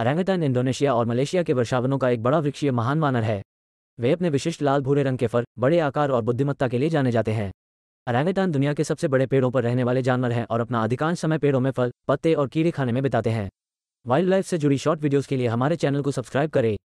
Orangutan Indonesia और Malaysia के वर्षावनों का एक बड़ा वृक्षीय महान वानर है। वे अपने विशिष्ट लाल भूरे रंग के फर, बड़े आकार और बुद्धिमत्ता के लिए जाने जाते हैं। ओरंगुटान दुनिया के सबसे बड़े पेड़ों पर रहने वाले जानवर हैं और अपना अधिकांश समय पेड़ों में फल, पत्ते और कीड़े खाने में बिताते हैं। वाइल्ड लाइफ से जुड़ी शॉर्ट वीडियोज़ के लिए हमारे चैनल को सब्सक्राइब करें।